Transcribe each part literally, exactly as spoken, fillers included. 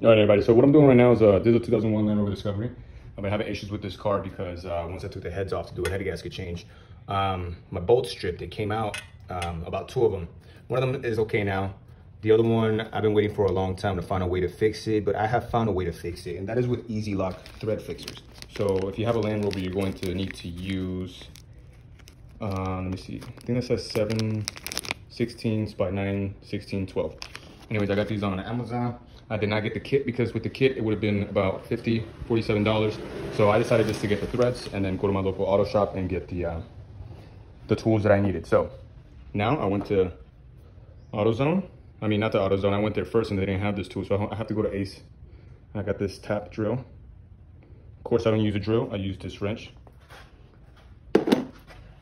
All right, everybody, so what I'm doing right now is uh, this is a two thousand one Land Rover Discovery. I've been having issues with this car because uh, once I took the heads off to do a head gasket change, um, my bolts stripped. It came out, um, about two of them. One of them is okay now. The other one, I've been waiting for a long time to find a way to fix it, but I have found a way to fix it, and that is with Easy Lock Thread Fixers. So if you have a Land Rover, you're going to need to use, uh, let me see, I think that says seven sixteenths by nine sixteenths twelve. Anyways, I got these on Amazon. I did not get the kit because with the kit, it would have been about fifty, forty-seven dollars. So I decided just to get the threads and then go to my local auto shop and get the, uh, the tools that I needed. So now I went to AutoZone. I mean, not to AutoZone. I went there first and they didn't have this tool. So I have to go to Ace. I got this tap drill. Of course, I don't use a drill. I use this wrench.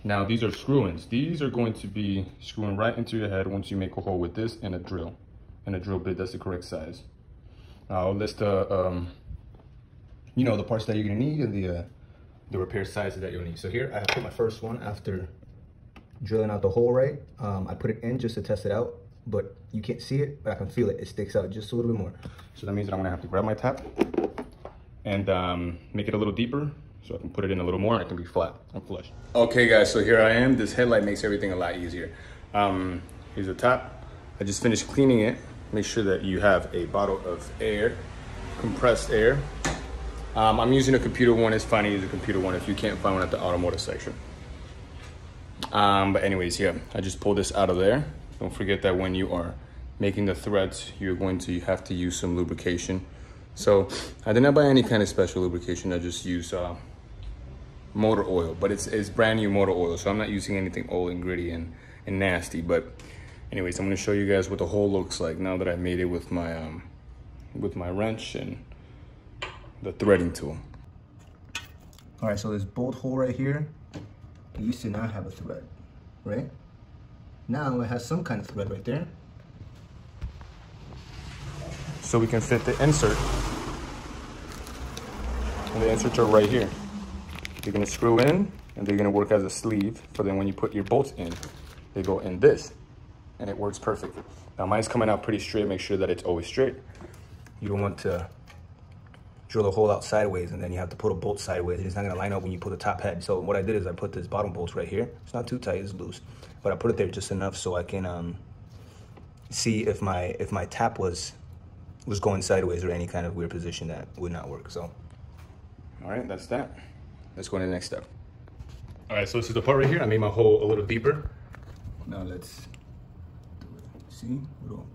Now these are screw-ins. These are going to be screwing right into your head once you make a hole with this and a drill. And a drill bit that's the correct size. I'll list the, uh, um, you know, the parts that you're gonna need and the uh, the repair sizes that you'll need. So here I put my first one after drilling out the hole right. Um, I put it in just to test it out, but you can't see it, but I can feel it. It sticks out just a little bit more. So that means that I'm gonna have to grab my tap and um, make it a little deeper so I can put it in a little more. It can be flat and flush. Okay guys, so here I am. This headlight makes everything a lot easier. Um, here's the top. I just finished cleaning it. Make sure that you have a bottle of air, compressed air. Um, I'm using a computer one. It's fine to use a computer one if you can't find one at the automotive section. Um, but anyways, yeah, I just pulled this out of there. Don't forget that when you are making the threads, you're going to have to use some lubrication. So I did not buy any kind of special lubrication. I just use uh, motor oil, but it's, it's brand new motor oil. So I'm not using anything old and gritty and, and nasty, but anyways, I'm gonna show you guys what the hole looks like now that I made it with my um, with my wrench and the threading tool. All right, so this bolt hole right here, it used to not have a thread, right? Now it has some kind of thread right there. So we can fit the insert. And the inserts are right here. You're gonna screw in and they're gonna work as a sleeve, for then when you put your bolts in, they go in this. And it works perfect. Now mine's coming out pretty straight. Make sure that it's always straight. You don't want to drill the hole out sideways and then you have to put a bolt sideways. It's not gonna line up when you put the top head. So what I did is I put this bottom bolt right here. It's not too tight, it's loose. But I put it there just enough so I can um, see if my if my tap was was going sideways or any kind of weird position that would not work, so. All right, that's that. Let's go to the next step. All right, so this is the part right here. I made my hole a little deeper. Now let's, see, little,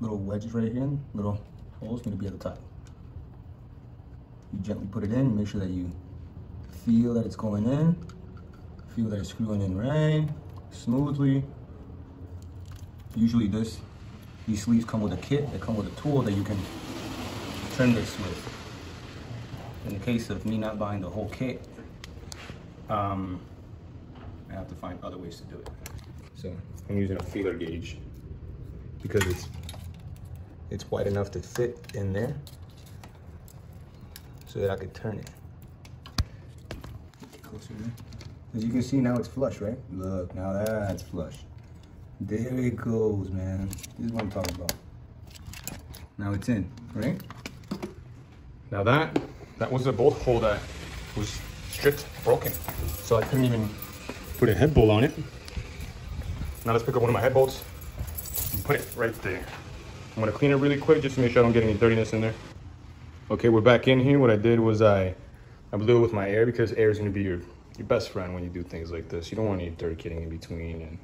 little wedges right here, little holes gonna be at the top. You gently put it in, make sure that you feel that it's going in, feel that it's screwing in right, smoothly. Usually this, these sleeves come with a kit, they come with a tool that you can turn this with. In the case of me not buying the whole kit, um, I have to find other ways to do it. So I'm using a feeler gauge, because it's it's wide enough to fit in there so that I could turn it. Get closer there. As you can see, now it's flush, right? Look, now that's flush. There it goes, man. This is what I'm talking about. Now it's in, right? Now that, that was a bolt hole that was stripped, broken. So I couldn't even put a head bolt on it. Now let's pick up one of my head bolts. Put it right there. I'm gonna clean it really quick just to make sure I don't get any dirtiness in there. Okay, we're back in here. What I did was I, I blew it with my air because air is gonna be your, your best friend when you do things like this. You don't want any dirt getting in between and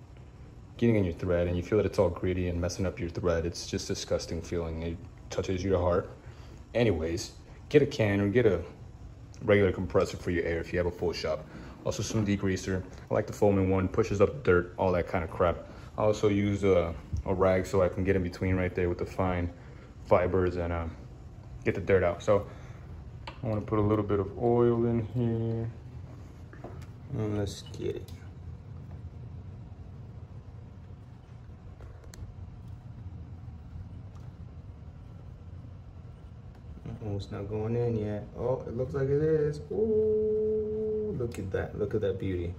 getting in your thread, and you feel that it's all gritty and messing up your thread. It's just a disgusting feeling. It touches your heart. Anyways, get a can or get a regular compressor for your air if you have a full shop. Also some degreaser. I like the foam-in one, pushes up dirt, all that kind of crap. I also use a, a rag so I can get in between right there with the fine fibers and um, get the dirt out. So I want to put a little bit of oil in here. And let's get it. Oh, it's not going in yet. Oh, it looks like it is. Oh, look at that. Look at that beauty.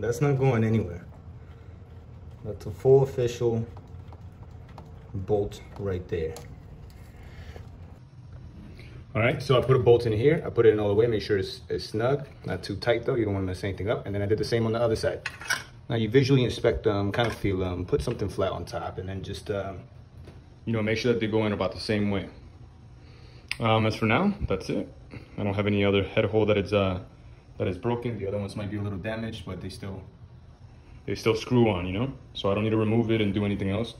That's not going anywhere. That's a full official bolt right there. All right, so I put a bolt in here. I put it in all the way, make sure it's, it's snug, not too tight though. You don't want to mess anything up. And then I did the same on the other side. Now you visually inspect them, kind of feel them, put something flat on top, and then just, um, you know, make sure that they go in about the same way. Um, as for now, that's it. I don't have any other head hole that is, uh, that is broken. The other ones might be a little damaged, but they still, they still screw on, you know? So I don't need to remove it and do anything else.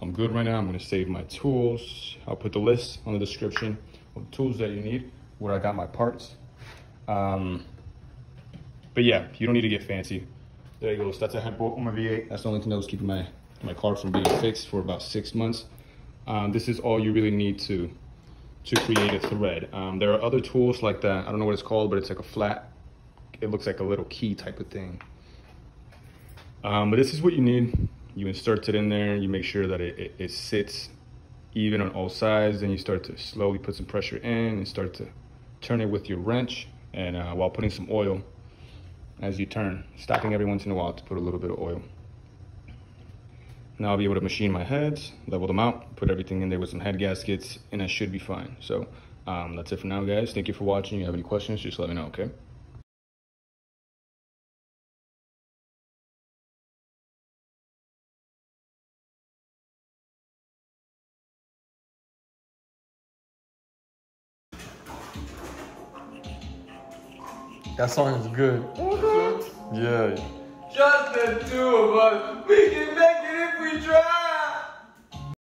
I'm good right now. I'm gonna save my tools. I'll put the list on the description of the tools that you need, where I got my parts. Um, but yeah, you don't need to get fancy. There you go, so that's a head bolt on my V eight. That's the only thing that was keeping my, my car from being fixed for about six months. Um, this is all you really need to, to create a thread. Um, there are other tools like that. I don't know what it's called, but it's like a flat, it looks like a little key type of thing. Um, but this is what you need. You insert it in there, you make sure that it, it, it sits even on all sides, then you start to slowly put some pressure in and start to turn it with your wrench, and uh, while putting some oil as you turn, stopping every once in a while to put a little bit of oil. Now I'll be able to machine my heads, level them out, put everything in there with some head gaskets, and I should be fine. So um, that's it for now, guys. Thank you for watching. If you have any questions, just let me know, okay? That song is good. Mm-hmm. Yeah. Just the two of us. We can make it if we try.